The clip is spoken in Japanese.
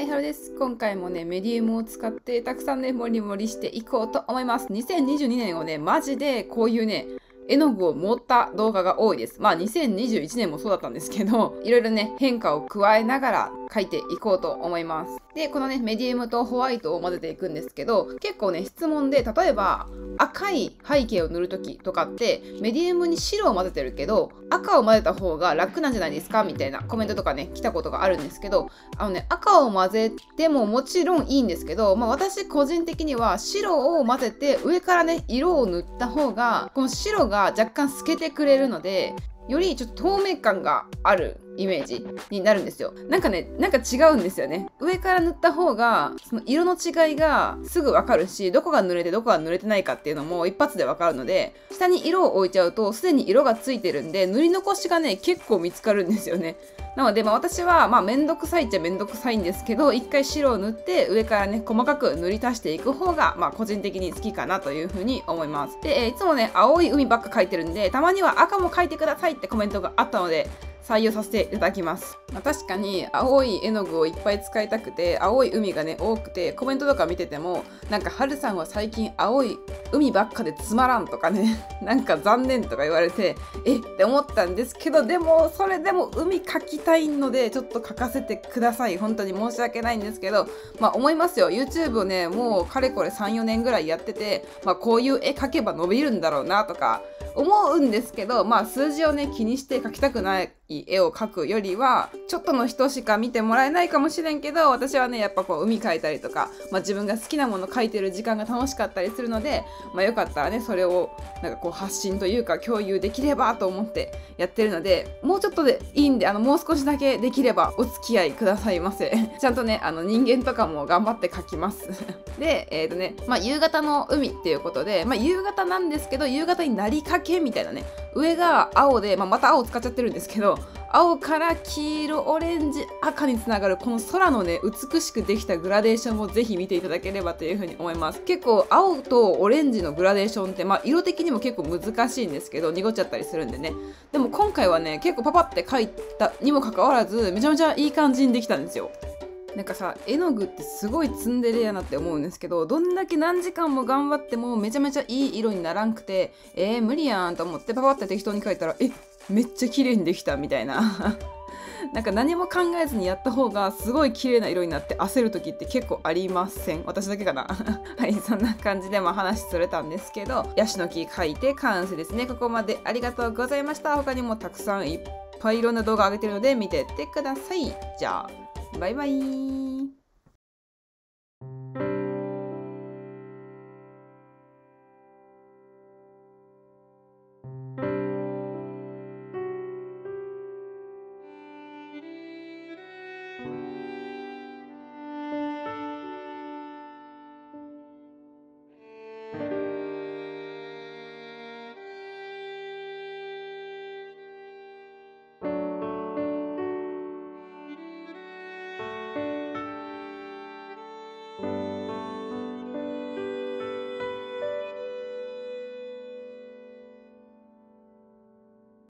はい、ハロです。今回もね、メディウムを使ってたくさんね、モリモリしていこうと思います。2022年をね、マジでこういうね、絵の具を持った動画が多いです。まあ2021年もそうだったんですけど、いろいろね、変化を加えながら描いていこうと思います。で、このね、メディウムとホワイトを混ぜていくんですけど、結構ね、質問で、例えば赤い背景を塗るときとかって、メディウムに白を混ぜてるけど、赤を混ぜた方が楽なんじゃないですかみたいなコメントとかね、来たことがあるんですけど、赤を混ぜてももちろんいいんですけど、まあ私個人的には白を混ぜて上からね、色を塗った方が、この白が若干透けてくれるので、よりちょっと透明感があるイメージになるんですよ。なんかね、なんか違うんですよね。上から塗った方がその色の違いがすぐ分かるし、どこが濡れてどこが濡れてないかっていうのも一発で分かるので、下に色を置いちゃうとすでに色がついてるんで、塗り残しがね結構見つかるんですよね。なので、まあ、私はまあめんどくさいっちゃめんどくさいんですけど、一回白を塗って上からね細かく塗り足していく方がまあ個人的に好きかなというふうに思います。で、いつもね青い海ばっか描いてるんで、たまには赤も描いてくださいってコメントがあったので採用させていただきます。まあ、確かに青い絵の具をいっぱい使いたくて、青い海がね多くて、コメントとか見ててもなんか「はるさんは最近青い海ばっかでつまらん」とかねなんか残念とか言われて、えって思ったんですけど、でもそれでも海描きたいのでちょっと描かせてください。本当に申し訳ないんですけど、まあ思いますよ。 YouTube をねもうかれこれ 3,4 年ぐらいやってて、まあこういう絵描けば伸びるんだろうなとか思うんですけど、まあ数字をね気にして描きたくない絵を描くよりは、ちょっとの人しか見てもらえないかもしれんけど、私はねやっぱこう海描いたりとか、まあ、自分が好きなもの描いてる時間が楽しかったりするので、まあ、よかったらねそれをなんかこう発信というか共有できればと思ってやってるので、もうちょっとでいいんで、もう少しだけできればお付き合いくださいませちゃんとね人間とかも頑張って描きますでね、まあ、夕方の海っていうことで、まあ、夕方なんですけど、夕方になりかけみたいなね、上が青で、まあ、また青使っちゃってるんですけど、青から黄色、オレンジ、赤につながるこの空のね美しくできたグラデーションもぜひ見ていただければというふうに思います。結構青とオレンジのグラデーションって、まあ、色的にも結構難しいんですけど、濁っちゃったりするんでね。でも今回はね結構パパって描いたにもかかわらず、めちゃめちゃいい感じにできたんですよ。なんかさ、絵の具ってすごいツンデレやなって思うんですけど、どんだけ何時間も頑張ってもめちゃめちゃいい色にならんくて、無理やんと思ってパパって適当に描いたら、めっちゃ綺麗にできたみたいななんか何も考えずにやった方がすごい綺麗な色になって焦る時って結構ありません？私だけかなはい、そんな感じでまあ話それたんですけど、ヤシの木描いて完成ですね。ここまでありがとうございました。他にもたくさんいっぱいいろんな動画上げてるので見てってください。じゃあバイバイ。